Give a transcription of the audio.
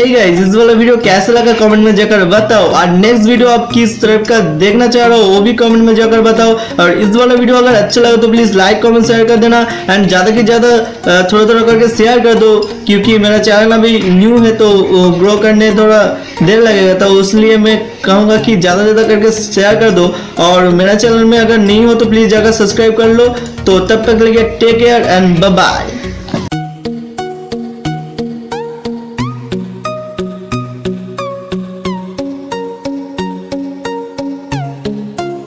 hey guys, इस वाला video कैसा लगा कमेंट में जाकर बताओ और नेक्स्ट वीडियो आप किस तरह का देखना चाह रहे हो वो भी कमेंट में जाकर बताओ। और इस वाला वीडियो अगर अच्छा लगा तो प्लीज़ लाइक कमेंट शेयर कर देना एंड ज़्यादा से ज़्यादा थोड़ा थोड़ा करके शेयर कर दो, क्योंकि मेरा चैनल अभी न्यू है तो ग्रो करने थोड़ा देर लगेगा, तो इसलिए मैं कहूँगा कि ज़्यादा से ज़्यादा करके शेयर कर दो। और मेरा चैनल में अगर नहीं हो तो प्लीज़ जाकर सब्सक्राइब कर लो। तो तब तक लगे take care and bye bye.